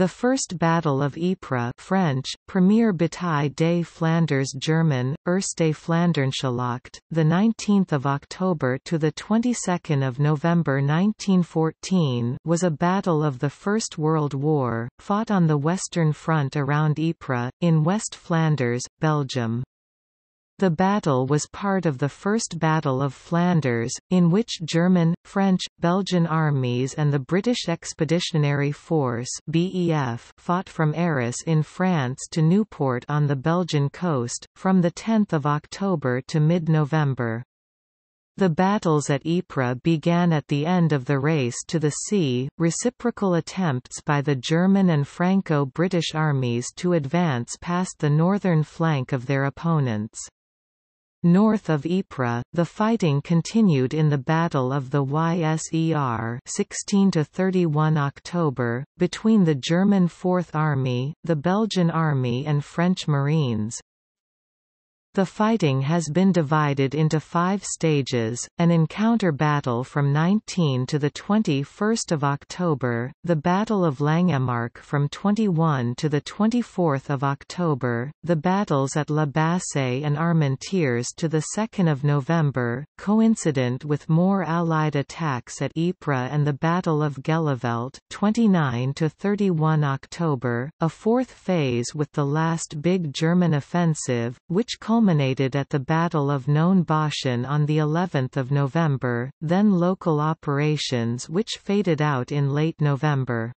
The First Battle of Ypres, French, Première bataille des Flandres, German, Erste Flandernschlacht, the 19th of October to the 22nd of November 1914, was a battle of the First World War, fought on the Western Front around Ypres in West Flanders, Belgium. The battle was part of the First Battle of Flanders, in which German, French, Belgian armies and the British Expeditionary Force (B.E.F.) fought from Arras in France to Nieuport on the Belgian coast, from 10 October to mid-November. The battles at Ypres began at the end of the Race to the Sea, reciprocal attempts by the German and Franco-British armies to advance past the northern flank of their opponents. North of Ypres, the fighting continued in the Battle of the Yser 16 to 31 October, between the German Fourth Army, the Belgian Army and French Marines. The fighting has been divided into 5 stages: an encounter battle from 19 to the 21st of October, the Battle of Langemarck from 21 to the 24th of October, the battles at La Bassée and Armentières to the 2nd of November, coincident with more Allied attacks at Ypres, and the Battle of Gheluvelt 29 to 31 October, a fourth phase with the last big German offensive, which culminated at the Battle of Nonne Bosschen on the 11th of November, then local operations which faded out in late November.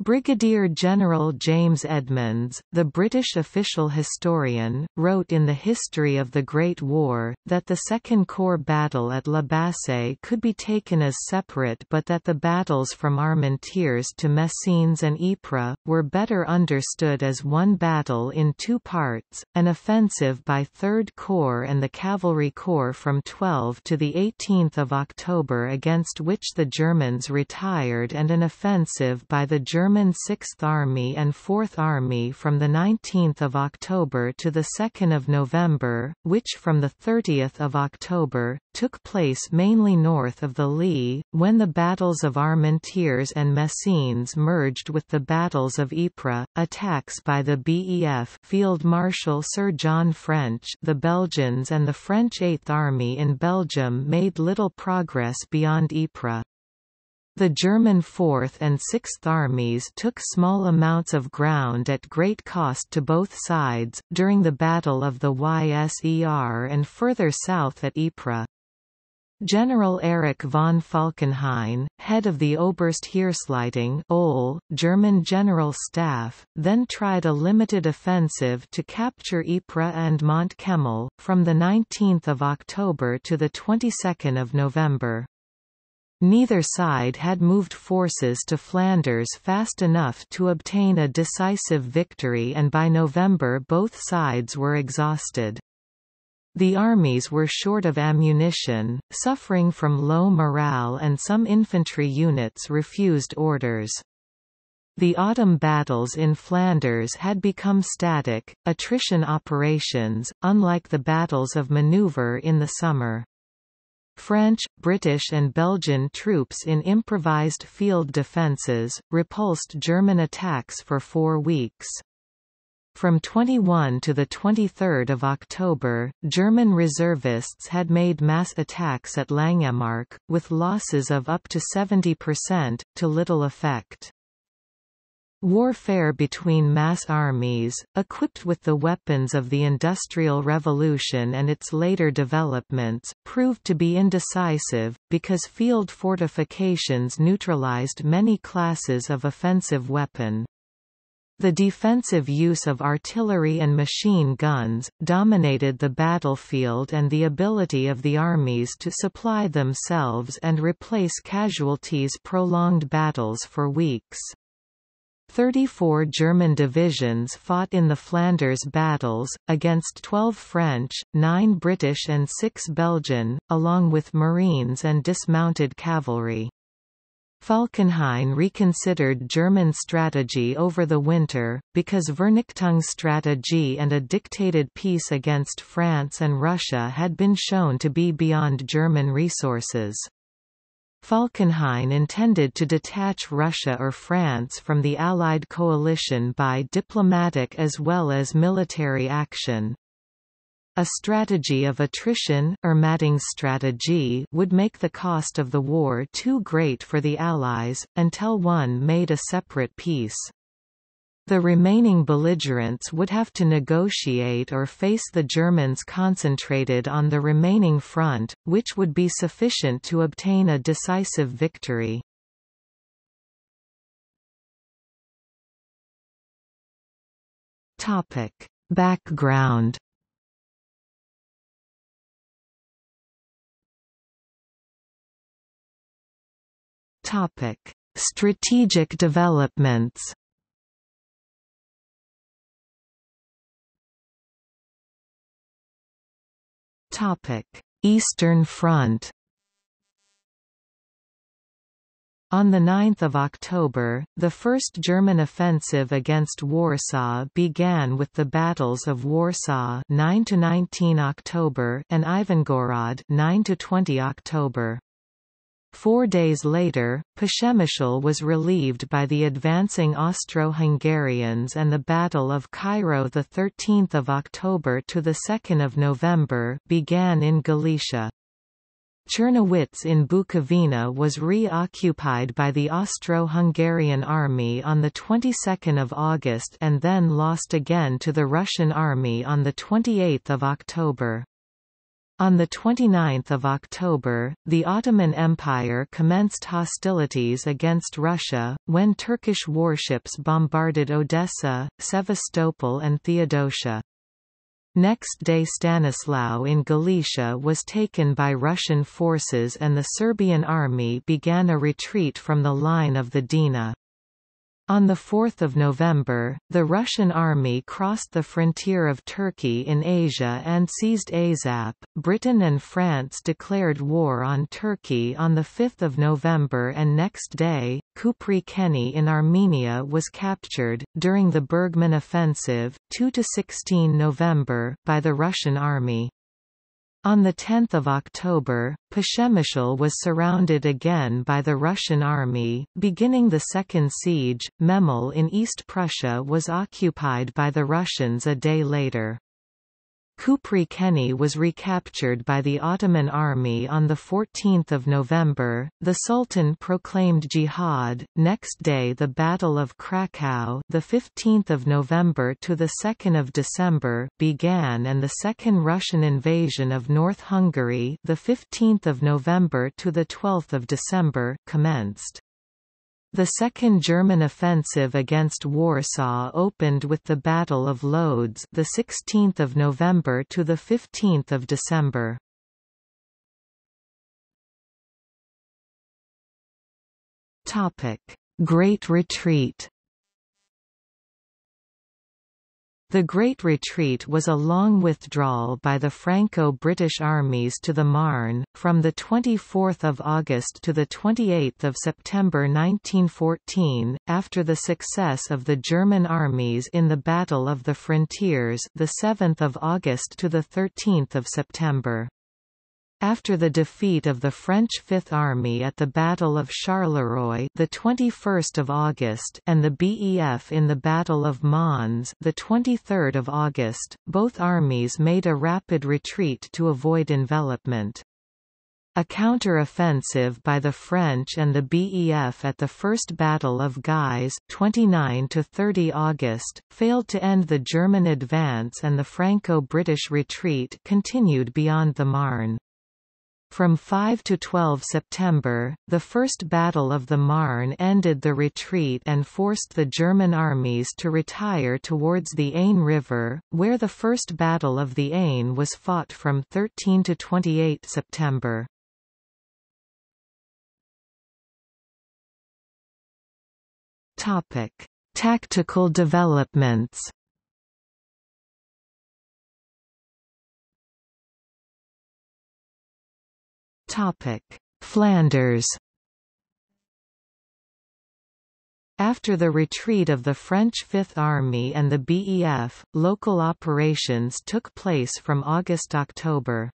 Brigadier General James Edmonds, the British official historian, wrote in The History of the Great War, that the Second Corps battle at La Bassée could be taken as separate, but that the battles from Armentières to Messines and Ypres were better understood as one battle in 2 parts, an offensive by Third Corps and the Cavalry Corps from 12 to the 18th of October, against which the Germans retired, and an offensive by the German 6th Army and 4th Army from the 19th of October to the 2nd of November, which from the 30th of October took place mainly north of the Lys, when the battles of Armentières and Messines merged with the battles of Ypres. Attacks by the B.E.F. Field Marshal Sir John French, the Belgians and the French 8th Army in Belgium made little progress beyond Ypres. The German 4th and 6th Armies took small amounts of ground at great cost to both sides, during the Battle of the Yser and further south at Ypres. General Erich von Falkenhayn, head of the Oberste Heeresleitung (OL), German General Staff, then tried a limited offensive to capture Ypres and Mont-Kemmel, from the 19th of October to the 22nd of November. Neither side had moved forces to Flanders fast enough to obtain a decisive victory, and by November both sides were exhausted. The armies were short of ammunition, suffering from low morale, and some infantry units refused orders. The autumn battles in Flanders had become static, attrition operations, unlike the battles of maneuver in the summer. French, British and Belgian troops in improvised field defences repulsed German attacks for 4 weeks. From 21 to the 23rd of October, German reservists had made mass attacks at Langemarck, with losses of up to 70%, to little effect. Warfare between mass armies, equipped with the weapons of the Industrial Revolution and its later developments, proved to be indecisive, because field fortifications neutralized many classes of offensive weapon. The defensive use of artillery and machine guns dominated the battlefield, and the ability of the armies to supply themselves and replace casualties prolonged battles for weeks. 34 German divisions fought in the Flanders battles, against 12 French, 9 British and 6 Belgian, along with Marines and dismounted cavalry. Falkenhayn reconsidered German strategy over the winter, because Vernichtungsstrategie and a dictated peace against France and Russia had been shown to be beyond German resources. Falkenhayn intended to detach Russia or France from the Allied coalition by diplomatic as well as military action. A strategy of attrition or Ermattungsstrategie would make the cost of the war too great for the Allies, until one made a separate peace. The remaining belligerents would have to negotiate or face the Germans concentrated on the remaining front, which would be sufficient to obtain a decisive victory. Topic: Background. Topic: Strategic developments. Eastern Front. On 9 October, the first German offensive against Warsaw began with the battles of Warsaw 9–19 October and Ivangorod 9–20 October. 4 days later, Przemyśl was relieved by the advancing Austro-Hungarians and the Battle of Cairo 13 October to 2 November began in Galicia. Chernowitz in Bukovina was reoccupied by the Austro-Hungarian army on 22 August and then lost again to the Russian army on 28 October. On 29 October, the Ottoman Empire commenced hostilities against Russia, when Turkish warships bombarded Odessa, Sevastopol and Theodosia. Next day Stanislav in Galicia was taken by Russian forces and the Serbian army began a retreat from the line of the Dina. On 4 November, the Russian army crossed the frontier of Turkey in Asia and seized Azap. Britain and France declared war on Turkey on 5 November, and next day, Kupri Keni in Armenia was captured, during the Bergman Offensive, 2–16 November, by the Russian army. On 10 October, Przemyśl was surrounded again by the Russian army, beginning the second siege. Memel in East Prussia was occupied by the Russians a day later. Kupri Keni was recaptured by the Ottoman army on 14 November, the Sultan proclaimed jihad, next day the Battle of Krakow 15 November to 2 December began and the second Russian invasion of North Hungary 15 November to 12 December commenced. The second German offensive against Warsaw opened with the Battle of Lodz, the 16th of November to the 15th of December. Topic: Great Retreat. The Great Retreat was a long withdrawal by the Franco-British armies to the Marne, from 24 August to 28 September 1914, after the success of the German armies in the Battle of the Frontiers 7 August to 13 September. After the defeat of the French Fifth Army at the Battle of Charleroi, the 21st of August, and the B.E.F. in the Battle of Mons, the 23rd of August, both armies made a rapid retreat to avoid envelopment. A counter-offensive by the French and the B.E.F. at the First Battle of Guise, 29–30 August, failed to end the German advance and the Franco-British retreat continued beyond the Marne. From 5 to 12 September, the First Battle of the Marne ended the retreat and forced the German armies to retire towards the Aisne River, where the First Battle of the Aisne was fought from 13 to 28 September. Topic: Tactical developments. Flanders. After the retreat of the French Fifth Army and the B.E.F., local operations took place from August–October.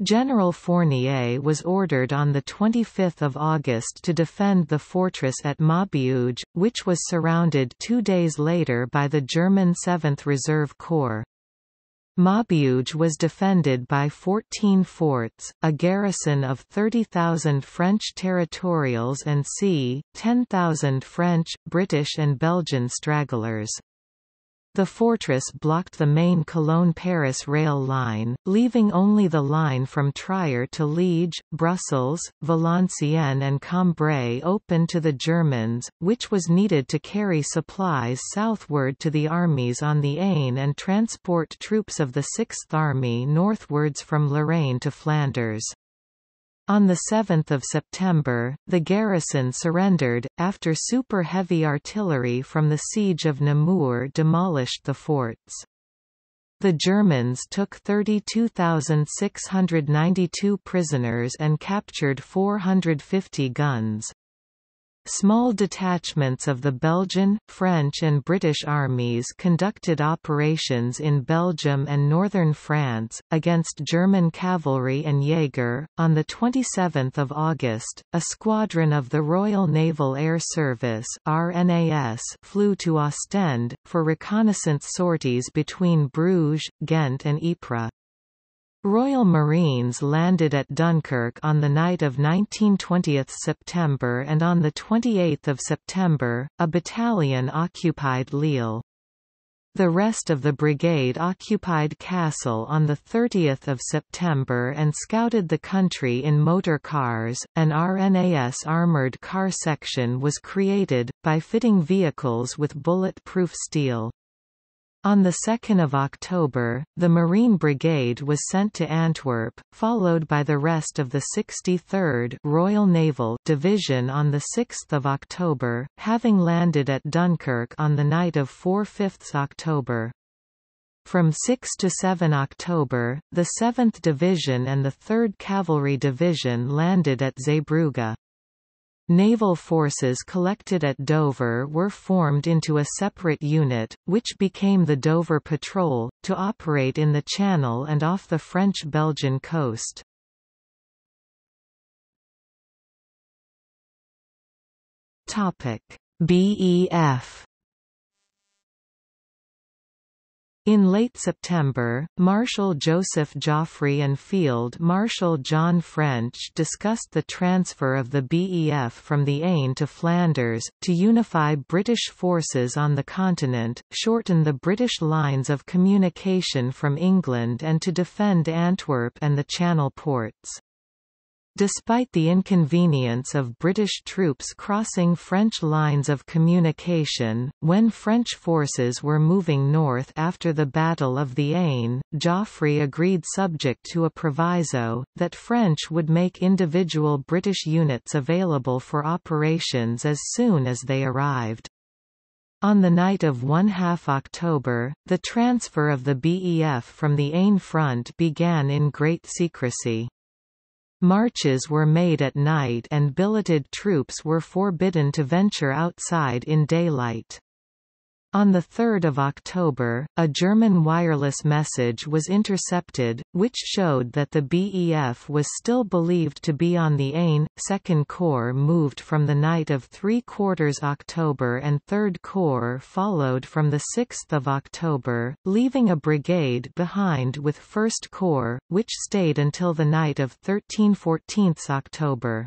General Fournier was ordered on 25 August to defend the fortress at Maubeuge, which was surrounded 2 days later by the German 7th Reserve Corps. Maubeuge was defended by 14 forts, a garrison of 30,000 French territorials and c. 10,000 French, British and Belgian stragglers. The fortress blocked the main Cologne-Paris rail line, leaving only the line from Trier to Liege, Brussels, Valenciennes and Cambrai open to the Germans, which was needed to carry supplies southward to the armies on the Aisne and transport troops of the 6th Army northwards from Lorraine to Flanders. On 7 September, the garrison surrendered, after super-heavy artillery from the siege of Namur demolished the forts. The Germans took 32,692 prisoners and captured 450 guns. Small detachments of the Belgian, French and British armies conducted operations in Belgium and northern France, against German cavalry and Jaeger. On 27 August, a squadron of the Royal Naval Air Service (RNAS) flew to Ostend, for reconnaissance sorties between Bruges, Ghent and Ypres. Royal Marines landed at Dunkirk on the night of 19–20 September and on 28 September, a battalion occupied Lille. The rest of the brigade occupied Kassel on 30 September and scouted the country in motor cars. An RNAS armoured car section was created, by fitting vehicles with bullet-proof steel. On 2 October, the Marine Brigade was sent to Antwerp, followed by the rest of the 63rd Royal Naval Division on 6 October, having landed at Dunkirk on the night of 4–5 October. From 6 to 7 October, the 7th Division and the 3rd Cavalry Division landed at Zeebrugge. Naval forces collected at Dover were formed into a separate unit, which became the Dover Patrol, to operate in the Channel and off the French-Belgian coast. B.E.F. In late September, Marshal Joseph Joffre and Field Marshal John French discussed the transfer of the B.E.F. from the Aisne to Flanders, to unify British forces on the continent, shorten the British lines of communication from England and to defend Antwerp and the Channel ports. Despite the inconvenience of British troops crossing French lines of communication, when French forces were moving north after the Battle of the Aisne, Joffre agreed, subject to a proviso, that French would make individual British units available for operations as soon as they arrived. On the night of 1–2 October, the transfer of the B.E.F. from the Aisne front began in great secrecy. Marches were made at night and billeted troops were forbidden to venture outside in daylight. On 3 October, a German wireless message was intercepted, which showed that the B.E.F. was still believed to be on the Aisne. Second Corps moved from the night of 3/4 October and Third Corps followed from 6 October, leaving a brigade behind with First Corps, which stayed until the night of 13–14 October.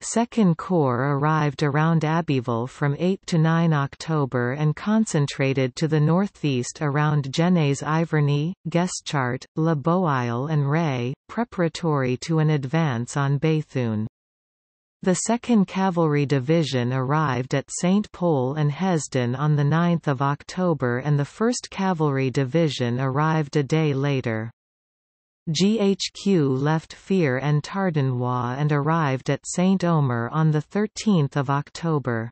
Second Corps arrived around Abbeville from 8 to 9 October and concentrated to the northeast around Gennes-Iverny, Gueschart, Le Boisle and Ray, preparatory to an advance on Béthune. The 2nd Cavalry Division arrived at St. Pol and Hesdin on 9 October and the 1st Cavalry Division arrived a day later. GHQ left Fier and Tardenois and arrived at Saint-Omer on 13 October.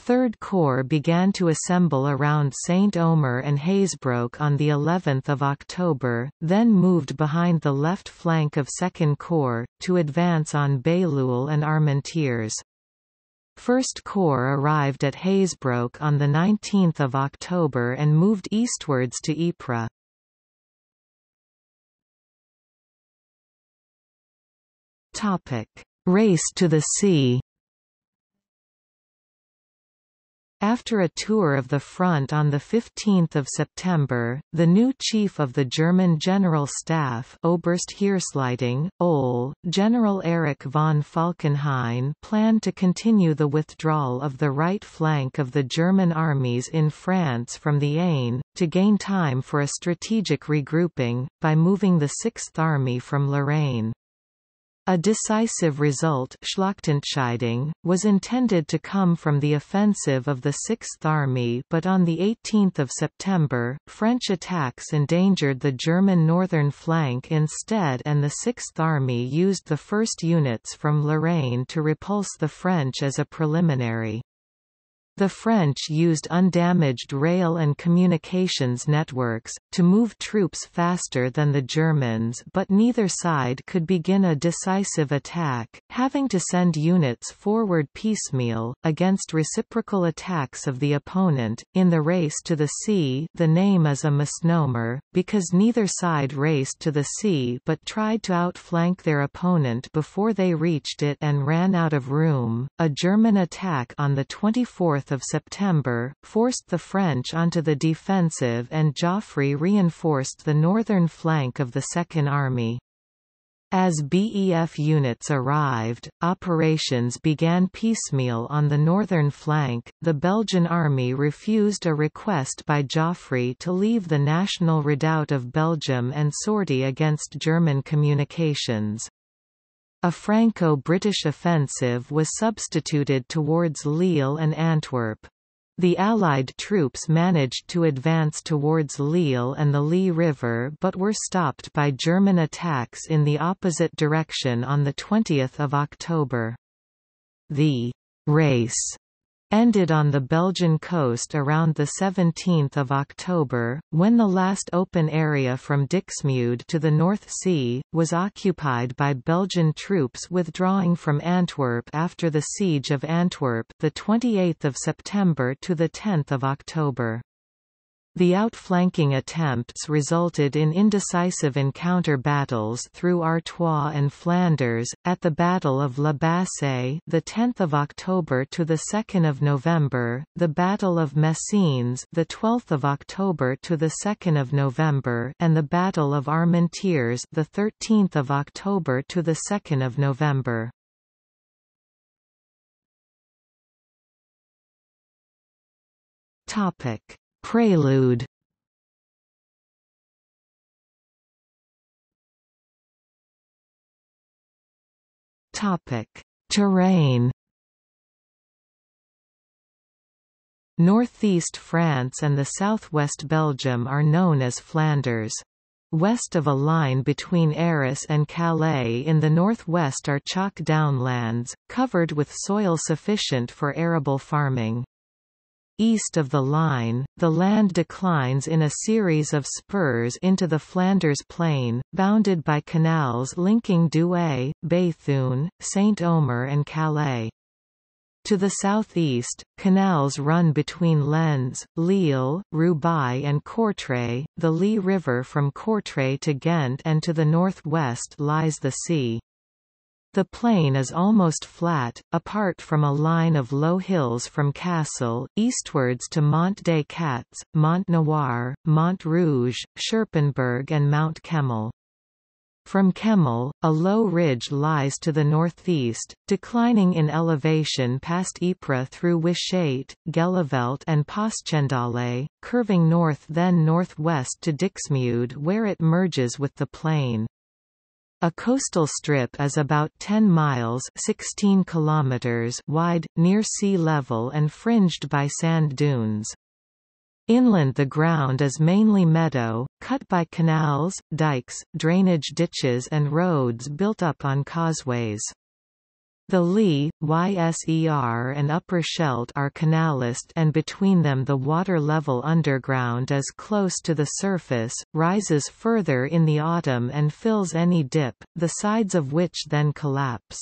Third Corps began to assemble around Saint-Omer and Hazebrouck on of October, then moved behind the left flank of Second Corps, to advance on Bailleul and Armentières. First Corps arrived at Hazebrouck on 19 October and moved eastwards to Ypres. Race to the Sea. After a tour of the front on 15 September, the new chief of the German General Staff Oberste Heeresleitung, OL, General Erich von Falkenhayn planned to continue the withdrawal of the right flank of the German armies in France from the Aisne, to gain time for a strategic regrouping, by moving the 6th Army from Lorraine. A decisive result, Schlachtenscheidung, was intended to come from the offensive of the 6th Army, but on 18 September, French attacks endangered the German northern flank instead, and the 6th Army used the first units from Lorraine to repulse the French as a preliminary. The French used undamaged rail and communications networks, to move troops faster than the Germans, but neither side could begin a decisive attack, having to send units forward piecemeal, against reciprocal attacks of the opponent. In the Race to the Sea, the name is a misnomer, because neither side raced to the sea but tried to outflank their opponent before they reached it and ran out of room. A German attack on the 24th of September, forced the French onto the defensive, and Joffre reinforced the northern flank of the Second Army. As B.E.F. units arrived, operations began piecemeal on the northern flank. The Belgian army refused a request by Joffre to leave the national redoubt of Belgium and sortie against German communications. A Franco-British offensive was substituted towards Lille and Antwerp. The Allied troops managed to advance towards Lille and the Lea River but were stopped by German attacks in the opposite direction on 20 October. The race ended on the Belgian coast around 17 October, when the last open area from Dixmude to the North Sea, was occupied by Belgian troops withdrawing from Antwerp after the Siege of Antwerp 28 September to 10 October. The outflanking attempts resulted in indecisive encounter battles through Artois and Flanders. At the Battle of La Bassée, the 10th of October to the 2nd of November, the Battle of Messines, the 12th of October to the 2nd of November, and the Battle of Armentières, the 13th of October to the 2nd of November. Topic: Prelude. Topic: Terrain. Northeast France and the southwest Belgium are known as Flanders. West of a line between Arras and Calais in the northwest are chalk downlands, covered with soil sufficient for arable farming. East of the line, the land declines in a series of spurs into the Flanders plain, bounded by canals linking Douai, Béthune, Saint-Omer and Calais. To the southeast, canals run between Lens, Lille, Roubaix and Courtrai, the Lea River from Courtrai to Ghent, and to the northwest lies the sea. The plain is almost flat, apart from a line of low hills from Cassel, eastwards to Mont des Cats, Mont Noir, Mont Rouge, Scherpenberg and Mount Kemmel. From Kemmel, a low ridge lies to the northeast, declining in elevation past Ypres through Wytschaete, Gheluvelt and Paschendaele, curving north then northwest to Dixmude where it merges with the plain. A coastal strip is about 10 miles (16 kilometers) wide, near sea level and fringed by sand dunes. Inland the ground is mainly meadow, cut by canals, dikes, drainage ditches and roads built up on causeways. The Lea, Yser and Upper Scheldt are canalist, and between them the water level underground is close to the surface, rises further in the autumn and fills any dip, the sides of which then collapse.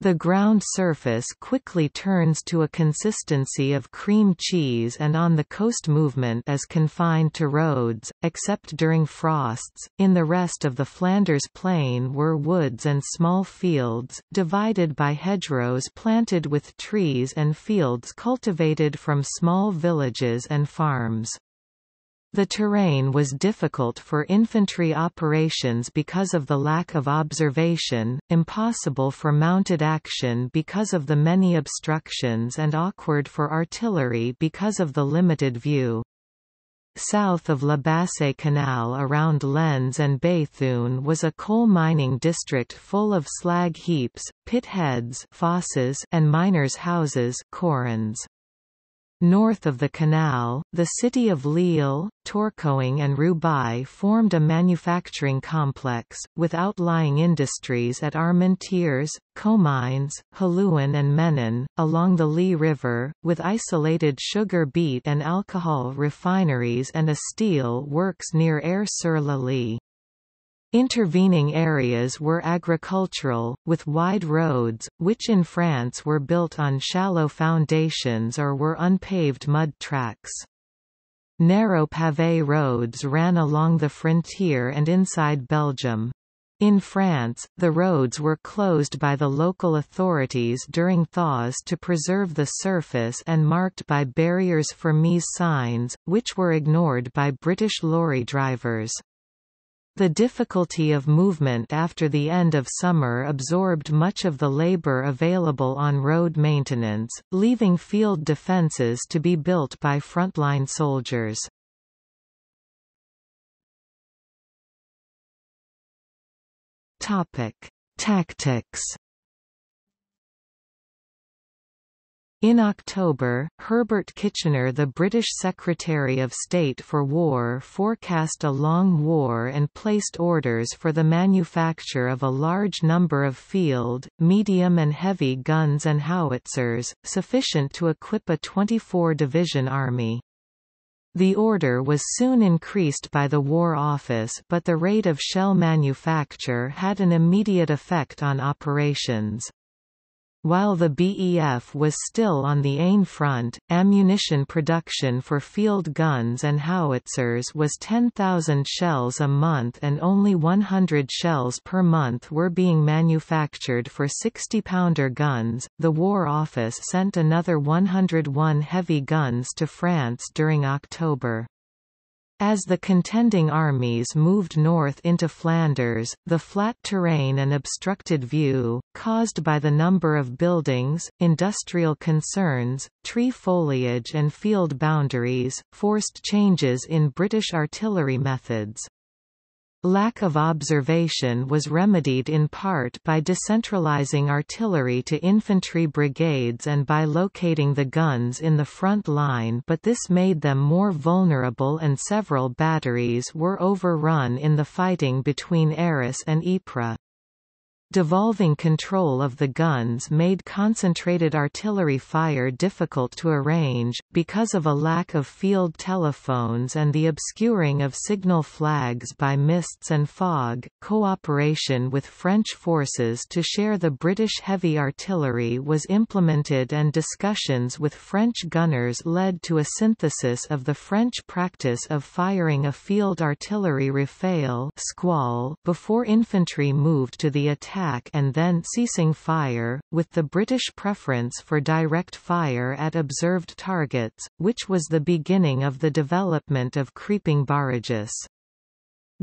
The ground surface quickly turns to a consistency of cream cheese, and on the coast movement is confined to roads, except during frosts. In the rest of the Flanders plain were woods and small fields, divided by hedgerows planted with trees and fields cultivated from small villages and farms. The terrain was difficult for infantry operations because of the lack of observation, impossible for mounted action because of the many obstructions, and awkward for artillery because of the limited view. South of La Bassée Canal around Lens and Béthune was a coal mining district full of slag heaps, pit heads, fosses, and miners' houses, corons. North of the canal, the city of Lille, Tourcoing and Roubaix formed a manufacturing complex, with outlying industries at Armentières, Comines, Halluin and Menin, along the Lea River, with isolated sugar beet and alcohol refineries and a steel works near Aire-sur-la-Lye. Intervening areas were agricultural, with wide roads, which in France were built on shallow foundations or were unpaved mud tracks. Narrow pavé roads ran along the frontier and inside Belgium. In France, the roads were closed by the local authorities during thaws to preserve the surface and marked by barriers fermées signs, which were ignored by British lorry drivers. The difficulty of movement after the end of summer absorbed much of the labor available on road maintenance, leaving field defenses to be built by frontline soldiers. Topic: Tactics. In October, Herbert Kitchener, the British Secretary of State for War, forecast a long war and placed orders for the manufacture of a large number of field, medium and heavy guns and howitzers, sufficient to equip a 24-division army. The order was soon increased by the War Office, but the rate of shell manufacture had an immediate effect on operations. While the B.E.F. was still on the Aisne front, ammunition production for field guns and howitzers was 10,000 shells a month, and only 100 shells per month were being manufactured for 60-pounder guns. The War Office sent another 101 heavy guns to France during October. As the contending armies moved north into Flanders, the flat terrain and obstructed view, caused by the number of buildings, industrial concerns, tree foliage and field boundaries, forced changes in British artillery methods. Lack of observation was remedied in part by decentralizing artillery to infantry brigades and by locating the guns in the front line, but this made them more vulnerable and several batteries were overrun in the fighting between Arras and Ypres. Devolving control of the guns made concentrated artillery fire difficult to arrange, because of a lack of field telephones and the obscuring of signal flags by mists and fog. Cooperation with French forces to share the British heavy artillery was implemented, and discussions with French gunners led to a synthesis of the French practice of firing a field artillery rafale squall before infantry moved to the attack and then ceasing fire, with the British preference for direct fire at observed targets, which was the beginning of the development of creeping barrages.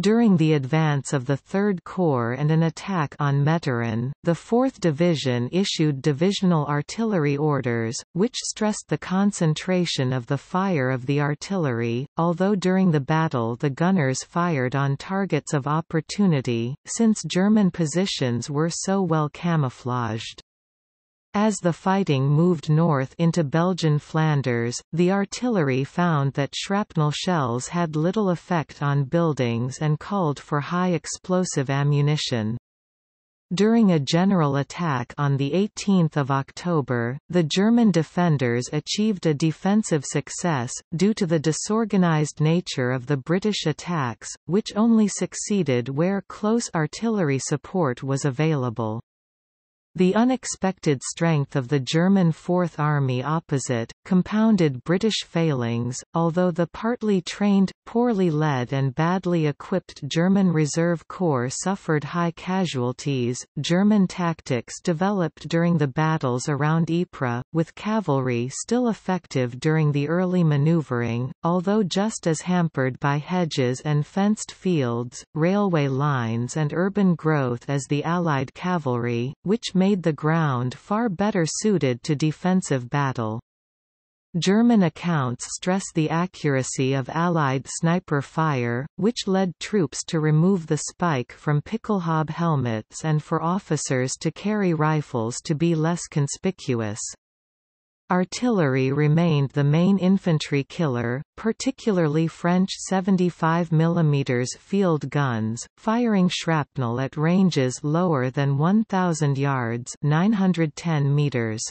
During the advance of the Third Corps and an attack on Meteren, the Fourth Division issued divisional artillery orders, which stressed the concentration of the fire of the artillery, although during the battle the gunners fired on targets of opportunity, since German positions were so well camouflaged. As the fighting moved north into Belgian Flanders, the artillery found that shrapnel shells had little effect on buildings and called for high explosive ammunition. During a general attack on 18 October, the German defenders achieved a defensive success, due to the disorganized nature of the British attacks, which only succeeded where close artillery support was available. The unexpected strength of the German Fourth Army opposite, compounded British failings, although the partly trained, poorly led and badly equipped German Reserve Corps suffered high casualties. German tactics developed during the battles around Ypres, with cavalry still effective during the early maneuvering, although just as hampered by hedges and fenced fields, railway lines and urban growth as the Allied cavalry, which made the ground far better suited to defensive battle. German accounts stress the accuracy of Allied sniper fire, which led troops to remove the spike from pickelhaube helmets and for officers to carry rifles to be less conspicuous. Artillery remained the main infantry killer, particularly French 75 mm field guns, firing shrapnel at ranges lower than 1,000 yards (910 meters).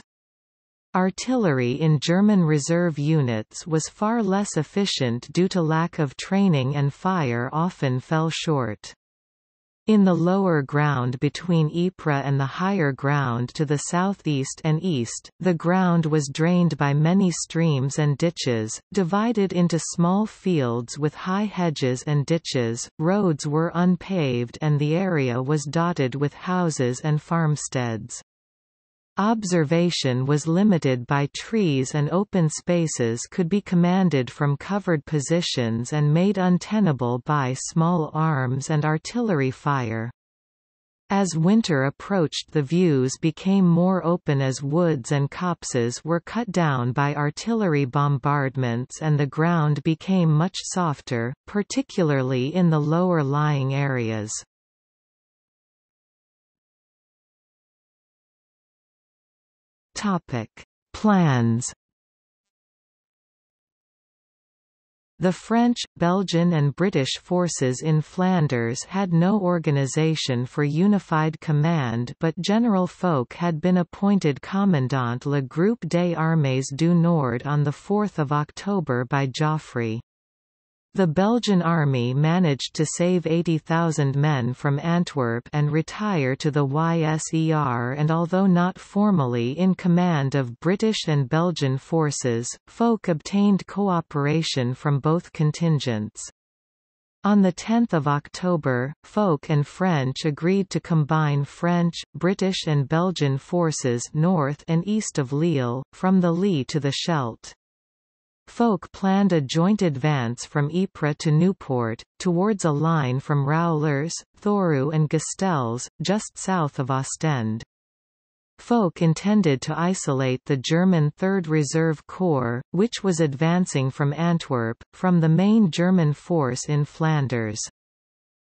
Artillery in German reserve units was far less efficient due to lack of training, and fire often fell short. In the lower ground between Ypres and the higher ground to the southeast and east, the ground was drained by many streams and ditches, divided into small fields with high hedges and ditches, roads were unpaved and the area was dotted with houses and farmsteads. Observation was limited by trees, and open spaces could be commanded from covered positions and made untenable by small arms and artillery fire. As winter approached, the views became more open as woods and copses were cut down by artillery bombardments and the ground became much softer, particularly in the lower-lying areas. Topic: Plans. The French, Belgian and British forces in Flanders had no organization for unified command, but General Foch had been appointed Commandant Le Groupe des Armées du Nord on 4 October by Joffre. The Belgian army managed to save 80,000 men from Antwerp and retire to the Yser, and although not formally in command of British and Belgian forces, Foch obtained cooperation from both contingents. On 10 October, Foch and French agreed to combine French, British and Belgian forces north and east of Lille, from the Lee to the Scheldt. Foch planned a joint advance from Ypres to Nieuport, towards a line from Roulers, Thoroux and Gastels, just south of Ostend. Foch intended to isolate the German Third Reserve Corps, which was advancing from Antwerp, from the main German force in Flanders.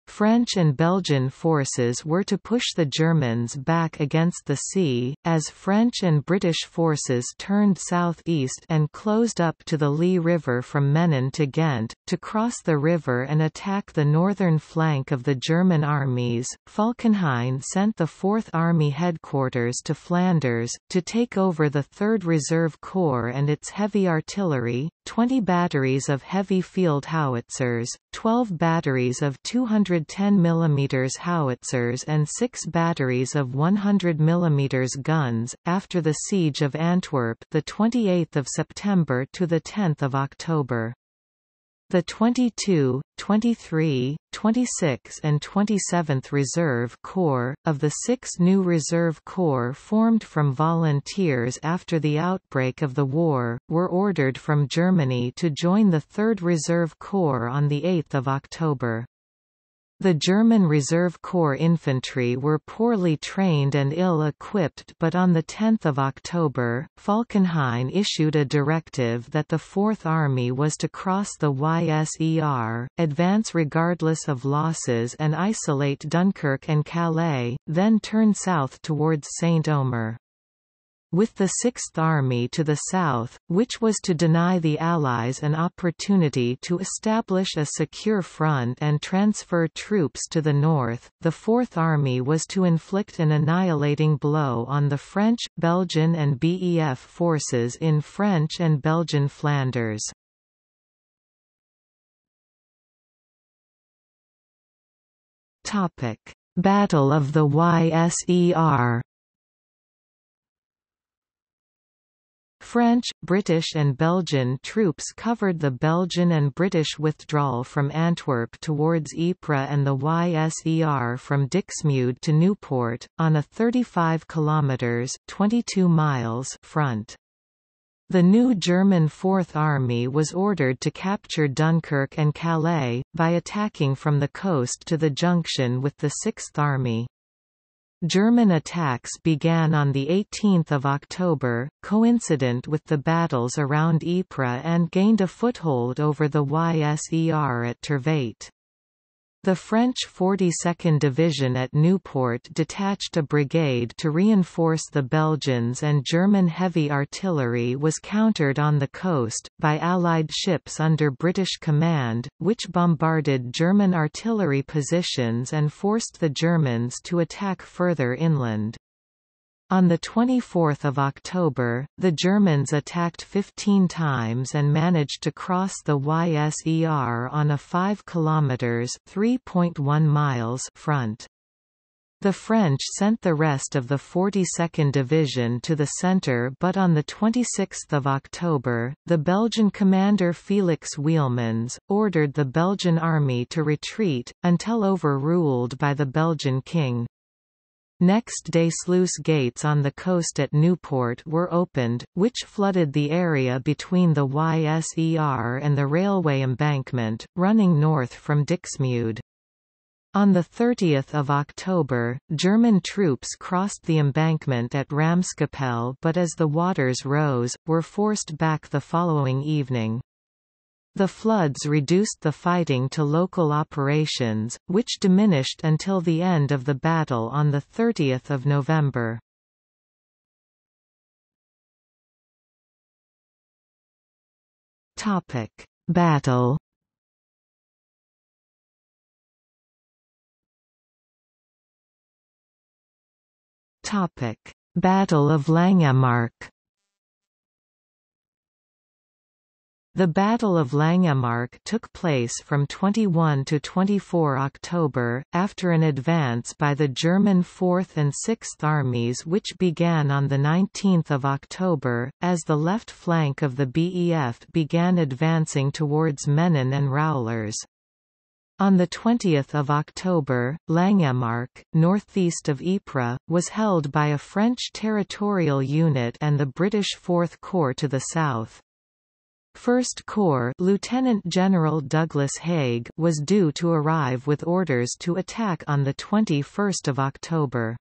French and Belgian forces were to push the Germans back against the sea, as French and British forces turned southeast and closed up to the Lea River from Menin to Ghent. To cross the river and attack the northern flank of the German armies, Falkenhayn sent the 4th Army headquarters to Flanders, to take over the 3rd Reserve Corps and its heavy artillery, 20 batteries of heavy field howitzers, 12 batteries of 210 mm howitzers and 6 batteries of 100 mm guns, after the siege of Antwerp, the 28th of September to the 10th of October. The 22, 23, 26 and 27th Reserve Corps, of the 6 new Reserve Corps formed from volunteers after the outbreak of the war, were ordered from Germany to join the 3rd Reserve Corps on 8 October. The German Reserve Corps infantry were poorly trained and ill-equipped, but on 10 October, Falkenhayn issued a directive that the Fourth Army was to cross the Yser, advance regardless of losses and isolate Dunkirk and Calais, then turn south towards Saint-Omer. With the 6th Army to the south, which was to deny the Allies an opportunity to establish a secure front and transfer troops to the north, the 4th Army was to inflict an annihilating blow on the French, Belgian and B.E.F. forces in French and Belgian Flanders. Battle of the Yser. French, British and Belgian troops covered the Belgian and British withdrawal from Antwerp towards Ypres and the Yser from Dixmude to Nieuport, on a 35 km 22 miles front. The new German Fourth Army was ordered to capture Dunkirk and Calais, by attacking from the coast to the junction with the Sixth Army. German attacks began on 18 October, coincident with the battles around Ypres, and gained a foothold over the Yser at Tervaet. The French 42nd Division at Nieuport detached a brigade to reinforce the Belgians, and German heavy artillery was countered on the coast, by Allied ships under British command, which bombarded German artillery positions and forced the Germans to attack further inland. On 24 October, the Germans attacked 15 times and managed to cross the Yser on a 5 km 3.1 miles front. The French sent the rest of the 42nd Division to the centre, but on 26 October, the Belgian commander Felix Wilhelms ordered the Belgian army to retreat, until overruled by the Belgian king. Next day, sluice gates on the coast at Nieuport were opened, which flooded the area between the Yser and the railway embankment, running north from Dixmude. On 30 October, German troops crossed the embankment at Ramskapelle, but as the waters rose, were forced back the following evening. The floods reduced the fighting to local operations, which diminished until the end of the battle on 30 November. Battle. Battle of Langemarck. The Battle of Langemarck took place from 21 to 24 October, after an advance by the German 4th and 6th Armies which began on 19 October, as the left flank of the B.E.F. began advancing towards Menin and Rowlers. On 20 October, Langemarck, northeast of Ypres, was held by a French territorial unit and the British 4th Corps to the south. First Corps Lieutenant General Douglas Haig was due to arrive with orders to attack on 21 October.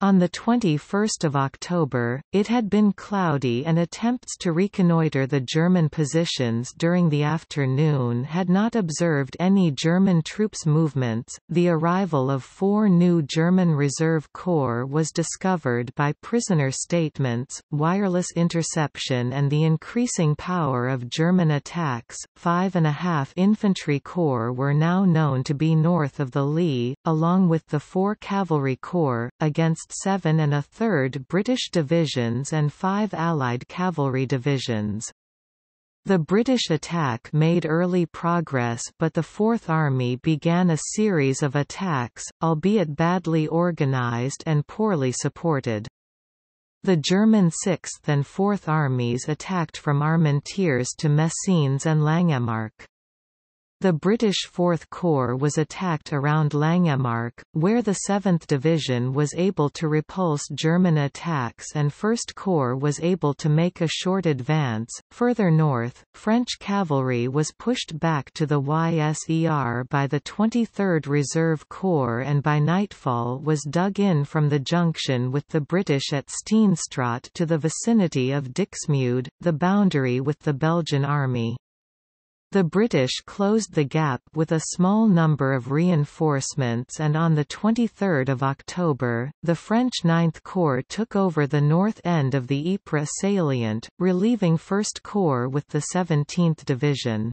On 21 October, it had been cloudy and attempts to reconnoitre the German positions during the afternoon had not observed any German troops' movements. The arrival of 4 new German Reserve Corps was discovered by prisoner statements, wireless interception and the increasing power of German attacks. 5½ infantry corps were now known to be north of the Lea, along with the 4 cavalry corps, against 7 1/3 British divisions and 5 Allied cavalry divisions. The British attack made early progress, but the Fourth Army began a series of attacks, albeit badly organized and poorly supported. The German Sixth and Fourth Armies attacked from Armentières to Messines and Langemarck. The British Fourth Corps was attacked around Langemarck, where the 7th Division was able to repulse German attacks and First Corps was able to make a short advance. Further north, French cavalry was pushed back to the Yser by the 23rd Reserve Corps and by nightfall was dug in from the junction with the British at Steenstraat to the vicinity of Dixmude, the boundary with the Belgian army. The British closed the gap with a small number of reinforcements, and on 23 October, the French 9th Corps took over the north end of the Ypres salient, relieving 1st Corps with the 17th Division.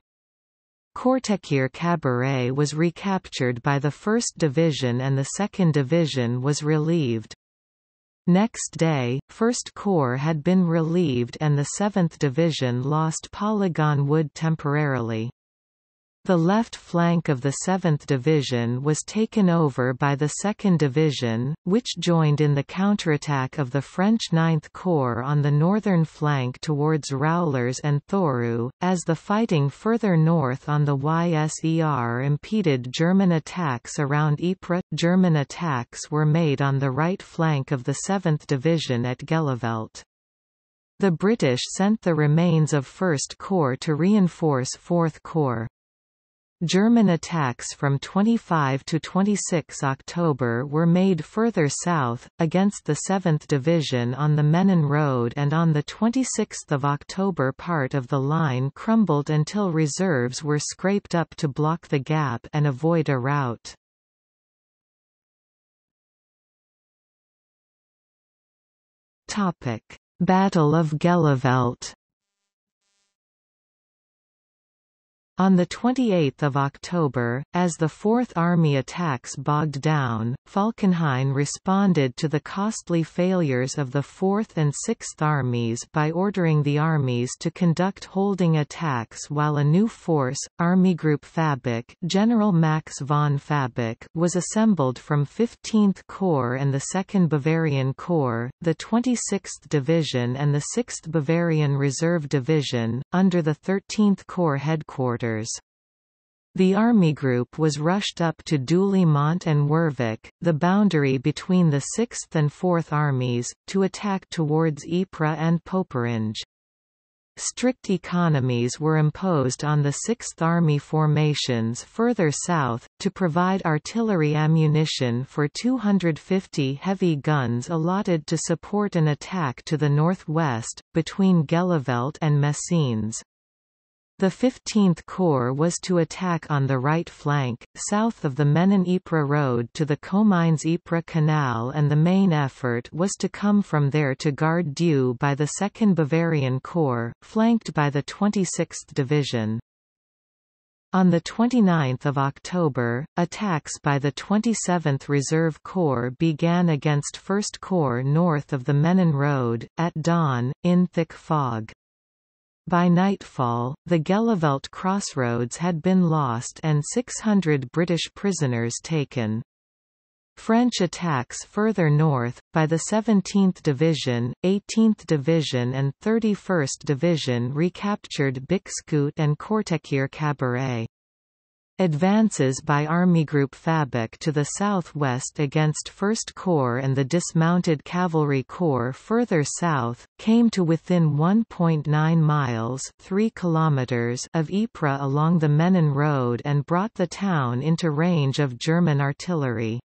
Cortequier Cabaret was recaptured by the 1st Division and the 2nd Division was relieved. Next day, 1st Corps had been relieved and the 7th Division lost Polygon Wood temporarily. The left flank of the 7th Division was taken over by the 2nd Division, which joined in the counterattack of the French 9th Corps on the northern flank towards Rowlers and Thoru, as the fighting further north on the Yser impeded German attacks around Ypres. German attacks were made on the right flank of the 7th Division at Gheluvelt. The British sent the remains of 1st Corps to reinforce 4th Corps. German attacks from 25 to 26 October were made further south, against the 7th Division on the Menin Road, and on 26 October part of the line crumbled until reserves were scraped up to block the gap and avoid a rout. Battle of Gheluvelt. On 28 October, as the Fourth Army attacks bogged down, Falkenhayn responded to the costly failures of the Fourth and Sixth Armies by ordering the armies to conduct holding attacks while a new force, Army Group Fabeck, General Max von Fabeck, was assembled from 15th Corps and the 2nd Bavarian Corps, the 26th Division and the 6th Bavarian Reserve Division, under the 13th Corps headquarters. The army group was rushed up to Douaumont and Wervik, the boundary between the 6th and 4th armies, to attack towards Ypres and Poperinghe. Strict economies were imposed on the 6th Army formations further south, to provide artillery ammunition for 250 heavy guns allotted to support an attack to the northwest, between Gheluvelt and Messines. The 15th Corps was to attack on the right flank, south of the Menin-Ypres road to the Comines-Ypres canal, and the main effort was to come from there to guard Dieu by the 2nd Bavarian Corps, flanked by the 26th Division. On 29 October, attacks by the 27th Reserve Corps began against 1st Corps north of the Menin road, at dawn, in thick fog. By nightfall, the Gheluvelt crossroads had been lost and 600 British prisoners taken. French attacks further north, by the 17th Division, 18th Division and 31st Division recaptured Bixcoot and Cortequier-Cabaret. Advances by Army Group Fabeck to the southwest against 1st Corps and the Dismounted Cavalry Corps further south, came to within 1.9 miles (3 km) of Ypres along the Menin Road and brought the town into range of German artillery.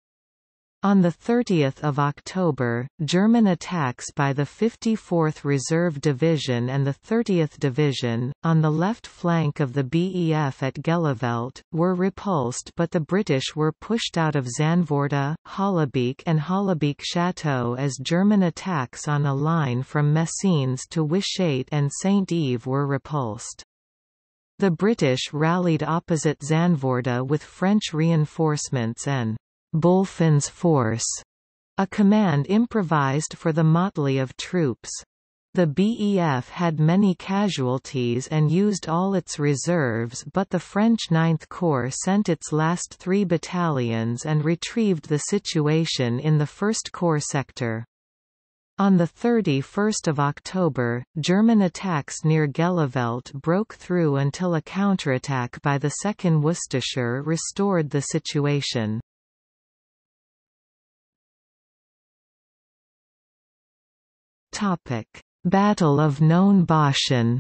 On 30 October, German attacks by the 54th Reserve Division and the 30th Division, on the left flank of the B.E.F. at Gheluvelt, were repulsed, but the British were pushed out of Zandvoorte, Hollebeek and Hollebeek Chateau as German attacks on a line from Messines to Wytschaete and Saint-Yves were repulsed. The British rallied opposite Zandvoorte with French reinforcements and Bulfin's Force, a command improvised for the motley of troops. The BEF had many casualties and used all its reserves, but the French 9th Corps sent its last 3 battalions and retrieved the situation in the 1st Corps sector. On 31 October, German attacks near Gheluvelt broke through until a counterattack by the 2nd Worcestershire restored the situation. Battle of Nonne Bosschen.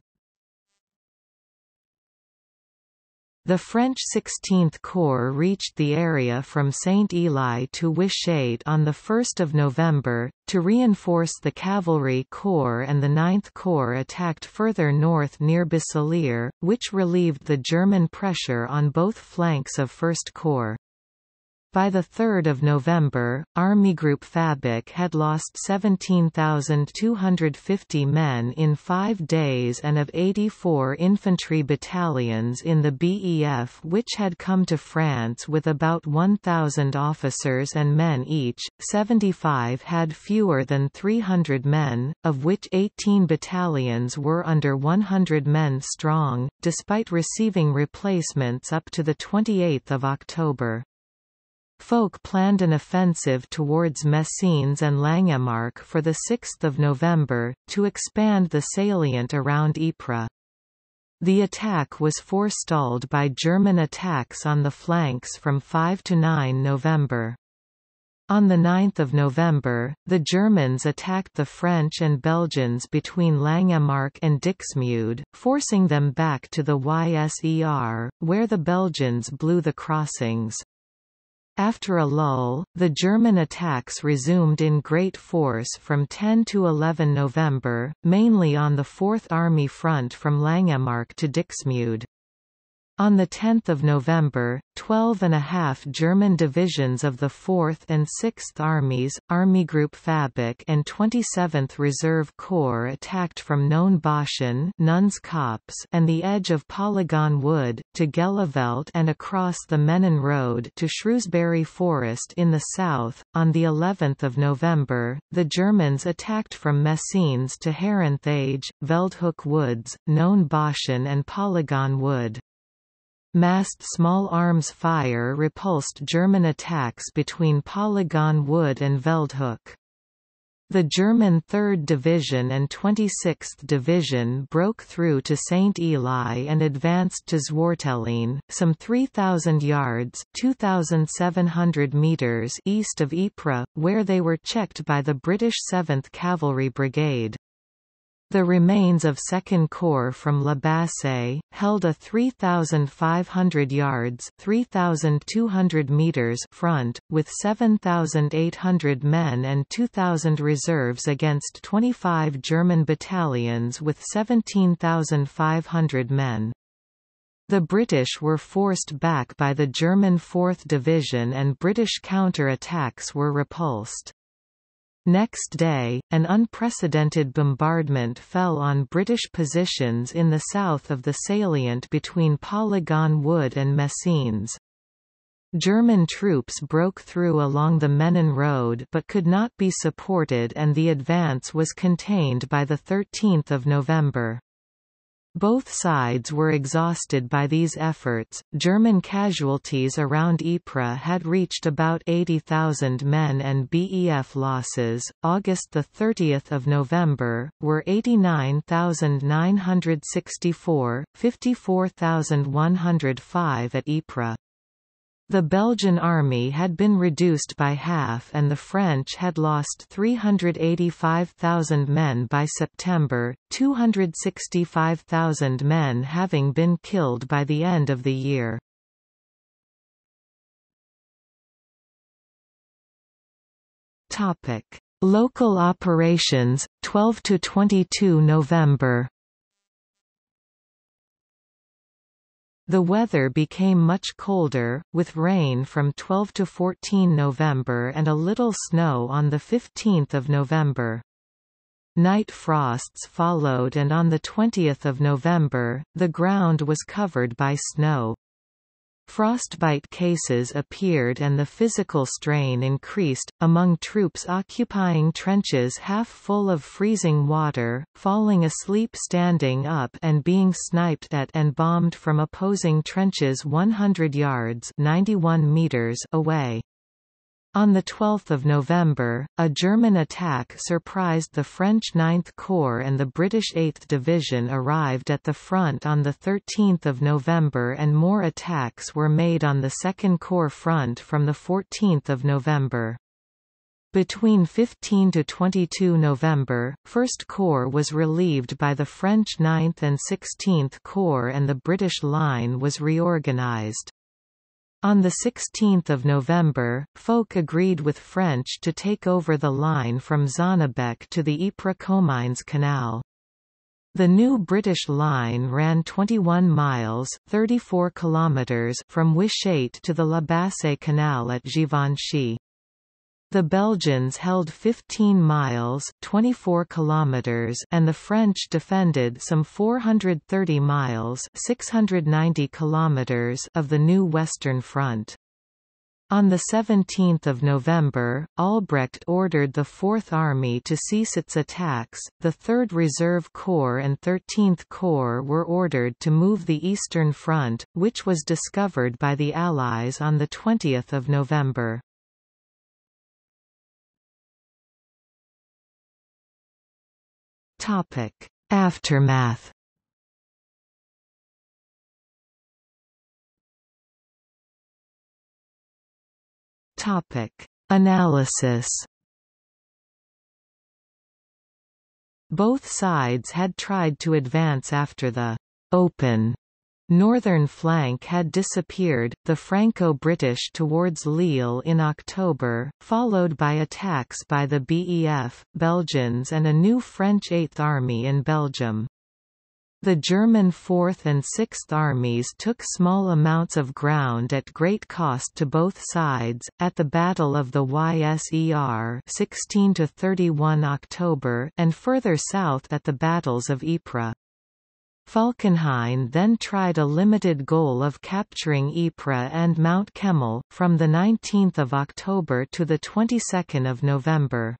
The French 16th Corps reached the area from Saint-Élie to Wytschaete on 1 November, to reinforce the Cavalry Corps, and the 9th Corps attacked further north near Bisselier, which relieved the German pressure on both flanks of 1st Corps. By 3 November, Army Group Fabeck had lost 17,250 men in 5 days and of 84 infantry battalions in the B.E.F. which had come to France with about 1,000 officers and men each, 75 had fewer than 300 men, of which 18 battalions were under 100 men strong, despite receiving replacements up to 28 October. Foch planned an offensive towards Messines and Langemarck for 6 November, to expand the salient around Ypres. The attack was forestalled by German attacks on the flanks from 5 to 9 November. On 9 November, the Germans attacked the French and Belgians between Langemarck and Dixmude, forcing them back to the Yser, where the Belgians blew the crossings. After a lull, the German attacks resumed in great force from 10 to 11 November, mainly on the 4th Army Front from Langemarck to Dixmude. On 10 November, 12.5 German divisions of the 4th and 6th Armies, Army Group Fabeck and 27th Reserve Corps attacked from Nonne Bosschen and the edge of Polygon Wood, to Gheluvelt and across the Menin Road to Shrewsbury Forest in the south. On the 11th of November, the Germans attacked from Messines to Herrenthage, Veldhoek Woods, Nonne Bosschen and Polygon Wood. Massed small arms fire repulsed German attacks between Polygon Wood and Veldhoek. The German 3rd Division and 26th Division broke through to St. Eli and advanced to Zwarteline, some 3,000 yards (2,700 meters) east of Ypres, where they were checked by the British 7th Cavalry Brigade. The remains of 2nd Corps from La Bassée held a 3,500 yards (3,200 meters) front, with 7,800 men and 2,000 reserves against 25 German battalions with 17,500 men. The British were forced back by the German 4th Division and British counter-attacks were repulsed. Next day, an unprecedented bombardment fell on British positions in the south of the salient between Polygon Wood and Messines. German troops broke through along the Menin Road but could not be supported and the advance was contained by 13 November. Both sides were exhausted by these efforts. German casualties around Ypres had reached about 80,000 men and B.E.F. losses, August 30 November, were 89,964, 54,105 at Ypres. The Belgian army had been reduced by half and the French had lost 385,000 men by September, 265,000 men having been killed by the end of the year. Local operations, 12–22 November. The weather became much colder, with rain from 12 to 14 November and a little snow on 15 November. Night frosts followed and on 20 November, the ground was covered by snow. Frostbite cases appeared and the physical strain increased, among troops occupying trenches half full of freezing water, falling asleep standing up and being sniped at and bombed from opposing trenches 100 yards (91 meters) away. On 12 November, a German attack surprised the French 9th Corps and the British 8th Division arrived at the front on 13 November and more attacks were made on the 2nd Corps front from 14 November. Between 15 to 22 November, 1st Corps was relieved by the French 9th and 16th Corps and the British line was reorganized. On 16 November, Foch agreed with French to take over the line from Zonnebeke to the Ypres-Comines Canal. The new British line ran 21 miles (34 kilometers) from Wytschaete to the La Bassée Canal at Givenchy. The Belgians held 15 miles (24 kilometers) and the French defended some 430 miles (690 kilometers) of the new Western Front. On 17 November, Albrecht ordered the Fourth Army to cease its attacks. The 3rd Reserve Corps and 13th Corps were ordered to move the Eastern Front, which was discovered by the Allies on 20 November. Aftermath. Analysis. Both sides had tried to advance after the open northern flank had disappeared, the Franco-British towards Lille in October, followed by attacks by the B.E.F., Belgians and a new French 8th Army in Belgium. The German 4th and 6th armies took small amounts of ground at great cost to both sides. At the Battle of the Yser (16–31 October) and further south at the battles of Ypres. Falkenhayn then tried a limited goal of capturing Ypres and Mount Kemmel from the 19th of October to the 22nd of November.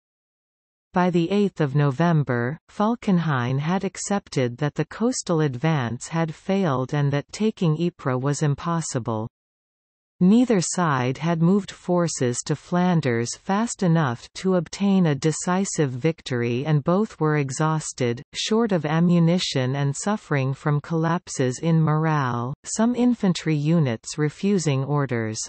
By 8 November, Falkenhayn had accepted that the coastal advance had failed and that taking Ypres was impossible. Neither side had moved forces to Flanders fast enough to obtain a decisive victory and both were exhausted, short of ammunition and suffering from collapses in morale, some infantry units refusing orders.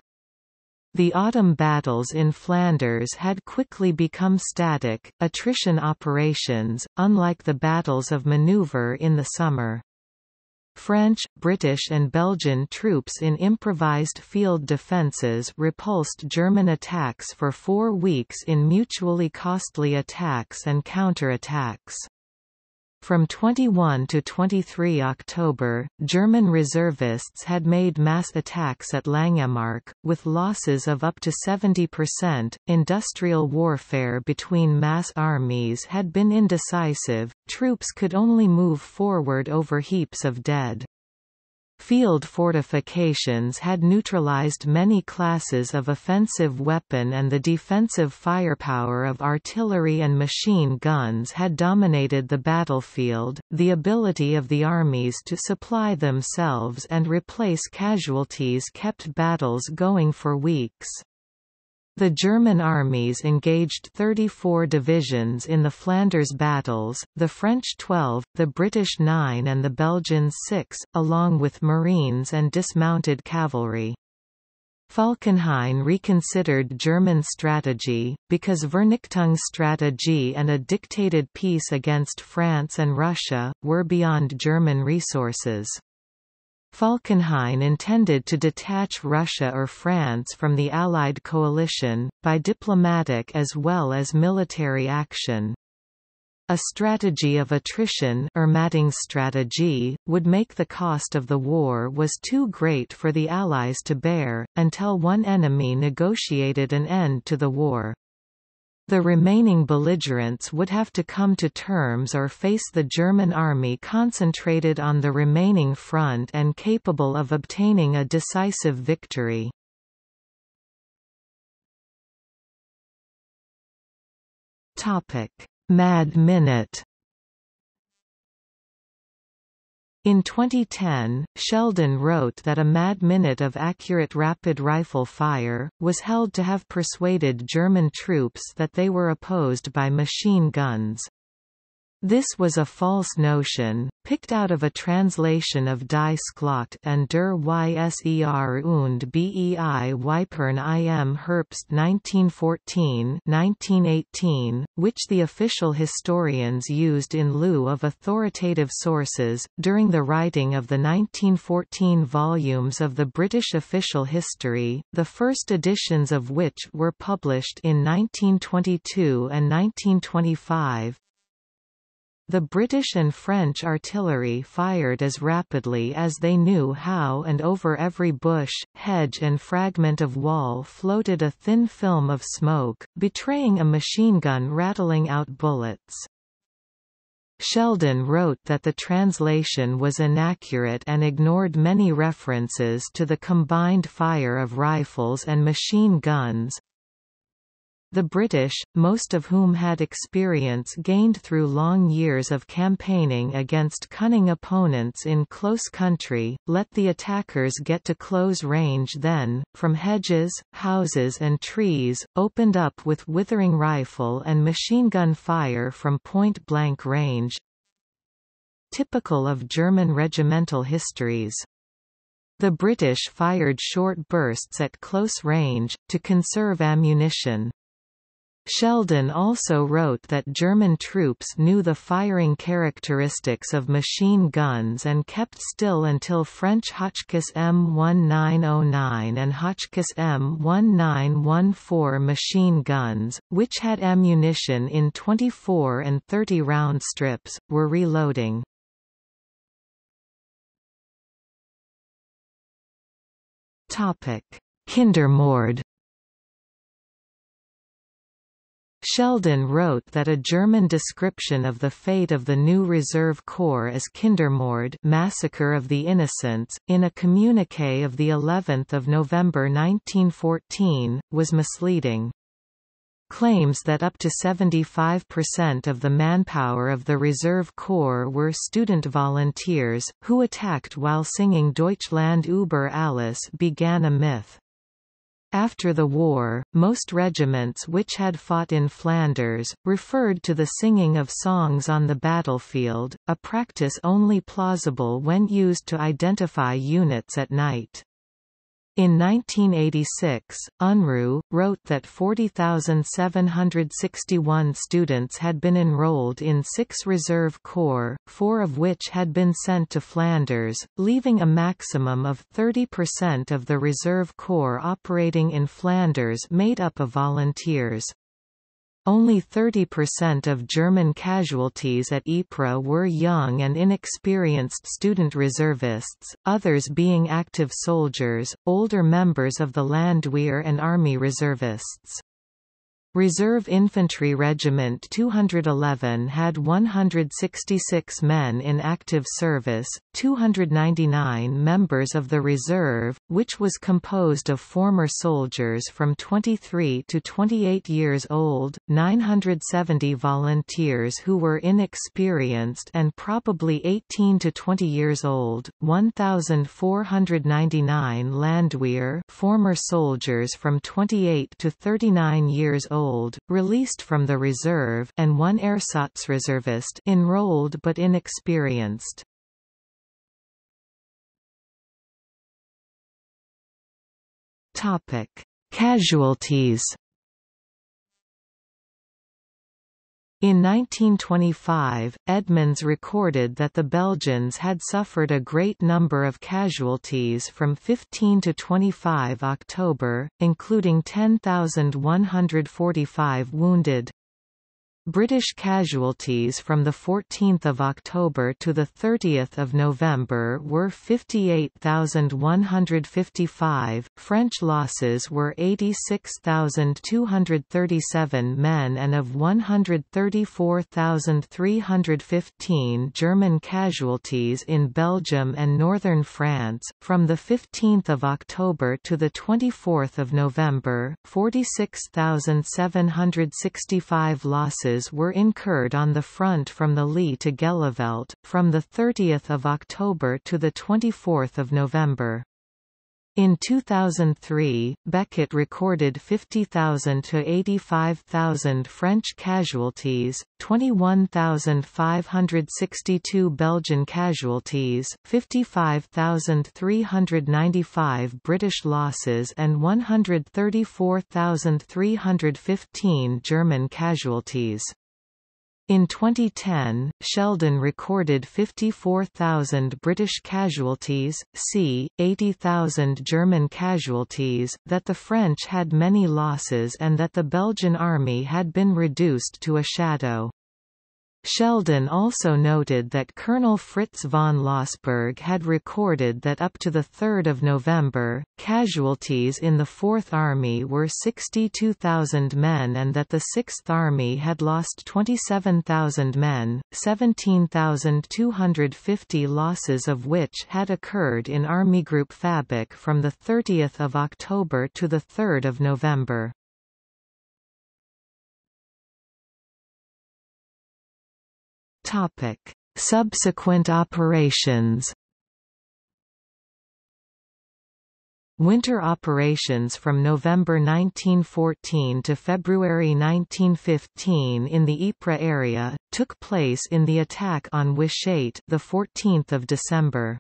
The autumn battles in Flanders had quickly become static, attrition operations, unlike the battles of maneuver in the summer. French, British and Belgian troops in improvised field defences repulsed German attacks for 4 weeks in mutually costly attacks and counter-attacks. From 21 to 23 October, German reservists had made mass attacks at Langemarck, with losses of up to 70%. Industrial warfare between mass armies had been indecisive, troops could only move forward over heaps of dead. Field fortifications had neutralized many classes of offensive weapon and the defensive firepower of artillery and machine guns had dominated the battlefield. The ability of the armies to supply themselves and replace casualties kept battles going for weeks. The German armies engaged 34 divisions in the Flanders battles, the French 12, the British 9 and the Belgians 6, along with marines and dismounted cavalry. Falkenhayn reconsidered German strategy, because Vernichtungsstrategie and a dictated peace against France and Russia, were beyond German resources. Falkenhayn intended to detach Russia or France from the Allied coalition, by diplomatic as well as military action. A strategy of attrition Ermattungsstrategie, would make the cost of the war was too great for the Allies to bear, until one enemy negotiated an end to the war. The remaining belligerents would have to come to terms or face the German army concentrated on the remaining front and capable of obtaining a decisive victory. == Mad minute == In 2010, Sheldon wrote that a mad minute of accurate rapid rifle fire, was held to have persuaded German troops that they were opposed by machine guns. This was a false notion, picked out of a translation of Die Schlacht und der Yser und Bei Ypern im Herbst 1914–1918, which the official historians used in lieu of authoritative sources. During the writing of the 1914 volumes of the British Official History, the first editions of which were published in 1922 and 1925, The British and French artillery fired as rapidly as they knew how, and over every bush, hedge and fragment of wall floated a thin film of smoke, betraying a machine gun rattling out bullets. Sheldon wrote that the translation was inaccurate and ignored many references to the combined fire of rifles and machine guns. The British, most of whom had experience gained through long years of campaigning against cunning opponents in close country, let the attackers get to close range then, from hedges, houses and trees, opened up with withering rifle and machine gun fire from point-blank range, typical of German regimental histories. The British fired short bursts at close range, to conserve ammunition. Sheldon also wrote that German troops knew the firing characteristics of machine guns and kept still until French Hotchkiss M1909 and Hotchkiss M1914 machine guns, which had ammunition in 24 and 30 round strips, were reloading. Kindermord. Sheldon wrote that a German description of the fate of the new reserve corps as Kindermord, massacre of the innocents, in a communiqué of the 11th of November 1914, was misleading. Claims that up to 75% of the manpower of the reserve corps were student volunteers, who attacked while singing Deutschland über alles, began a myth. After the war, most regiments which had fought in Flanders, referred to the singing of songs on the battlefield, a practice only plausible when used to identify units at night. In 1986, Unruh wrote that 40,761 students had been enrolled in 6 reserve corps, 4 of which had been sent to Flanders, leaving a maximum of 30% of the reserve corps operating in Flanders made up of volunteers. Only 30% of German casualties at Ypres were young and inexperienced student reservists, others being active soldiers, older members of the Landwehr and Army reservists. Reserve Infantry Regiment 211 had 166 men in active service, 299 members of the reserve, which was composed of former soldiers from 23 to 28 years old, 970 volunteers who were inexperienced and probably 18 to 20 years old, 1,499 Landwehr, former soldiers from 28 to 39 years old, released from the reserve, and 1 Ersatzreservist enrolled but inexperienced. Topic: Casualties. In 1925, Edmonds recorded that the Belgians had suffered a great number of casualties from 15 to 25 October, including 10,145 wounded. British casualties from the 14th of October to the 30th of November were 58,155, French losses were 86,237 men, and of 134,315 German casualties in Belgium and northern France. From the 15th of October to the 24th of November, 46,765 losses were incurred on the front from the Lee to Gheluvelt, from the 30th of October to the 24th of November. In 2003, Beckett recorded 50,000 to 85,000 French casualties, 21,562 Belgian casualties, 55,395 British losses and 134,315 German casualties. In 2010, Sheldon recorded 54,000 British casualties, c. 80,000 German casualties, that the French had many losses and that the Belgian army had been reduced to a shadow. Sheldon also noted that Colonel Fritz von Lossberg had recorded that up to 3 November, casualties in the 4th Army were 62,000 men and that the 6th Army had lost 27,000 men, 17,250 losses of which had occurred in Armeegruppe Fabeck from 30 October to 3 November. Subsequent operations. Winter operations from November 1914 to February 1915 in the Ypres area took place in the attack on Wytschaete, the 14th of December.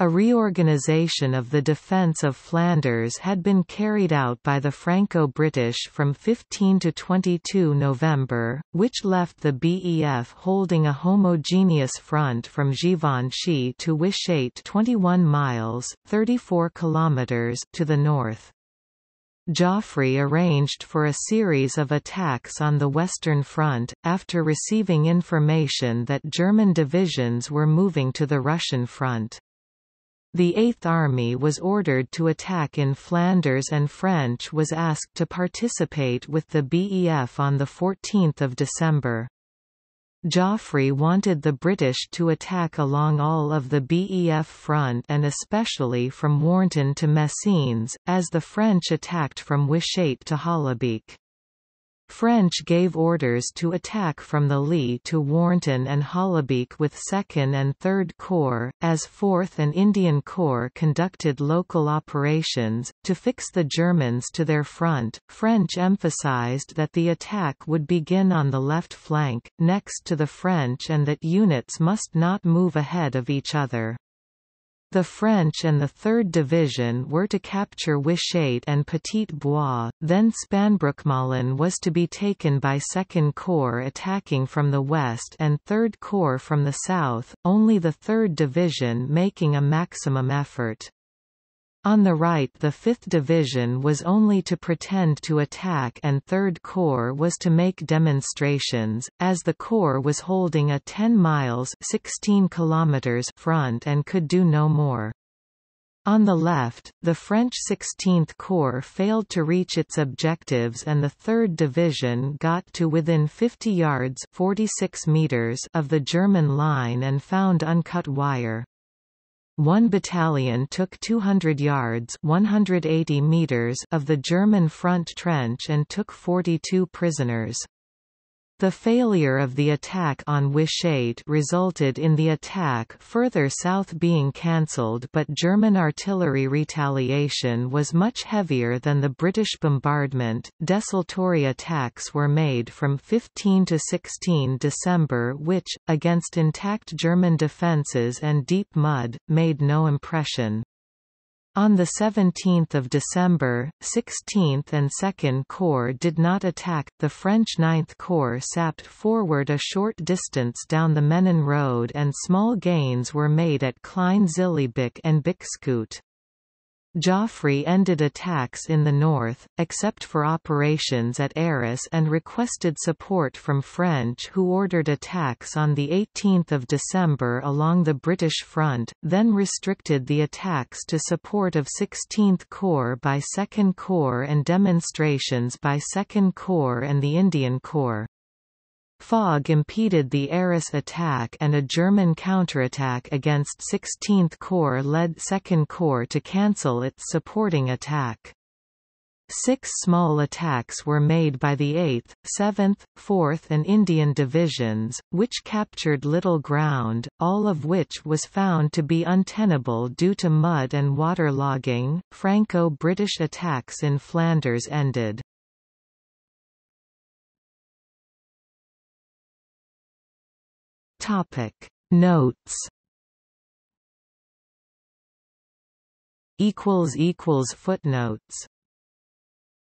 A reorganization of the defence of Flanders had been carried out by the Franco-British from 15 to 22 November, which left the B.E.F. holding a homogeneous front from Givenchy to Wytschaete 21 miles (34 kilometers) to the north. Joffre arranged for a series of attacks on the Western Front, after receiving information that German divisions were moving to the Russian front. The Eighth Army was ordered to attack in Flanders and French was asked to participate with the B.E.F. on 14 December. Joffre wanted the British to attack along all of the B.E.F. front and especially from Warnton to Messines, as the French attacked from Wytschaete to Hollebeek. French gave orders to attack from the Lee to Warnton and Hollebeek with 2nd and 3rd Corps, as 4th and Indian Corps conducted local operations, to fix the Germans to their front. French emphasized that the attack would begin on the left flank, next to the French and that units must not move ahead of each other. The French and the 3rd Division were to capture Wytschaete and Petit Bois, then Spanbroekmalen was to be taken by 2nd Corps attacking from the west and 3rd Corps from the south, only the 3rd Division making a maximum effort. On the right, the 5th Division was only to pretend to attack and 3rd Corps was to make demonstrations, as the Corps was holding a 10 miles (16 kilometers) front and could do no more. On the left, the French 16th Corps failed to reach its objectives and the 3rd Division got to within 50 yards (46 meters) of the German line and found uncut wire. One battalion took 200 yards (180 meters) of the German front trench and took 42 prisoners. The failure of the attack on Wytschaete resulted in the attack further south being cancelled, but German artillery retaliation was much heavier than the British bombardment. Desultory attacks were made from 15 to 16 December which, against intact German defences and deep mud, made no impression. On 17 December, 16th and 2nd Corps did not attack, the French 9th Corps sapped forward a short distance down the Menin Road and small gains were made at Klein-Zillebeke and Bixcoot. Joffre ended attacks in the north, except for operations at Arras and requested support from French who ordered attacks on 18 December along the British front, then restricted the attacks to support of 16th Corps by 2nd Corps and demonstrations by 2nd Corps and the Indian Corps. Fog impeded the Arras attack and a German counterattack against 16th Corps led 2nd Corps to cancel its supporting attack. 6 small attacks were made by the 8th, 7th, 4th and Indian divisions, which captured little ground, all of which was found to be untenable due to mud and water logging. Franco-British attacks in Flanders ended. Notes. Footnotes.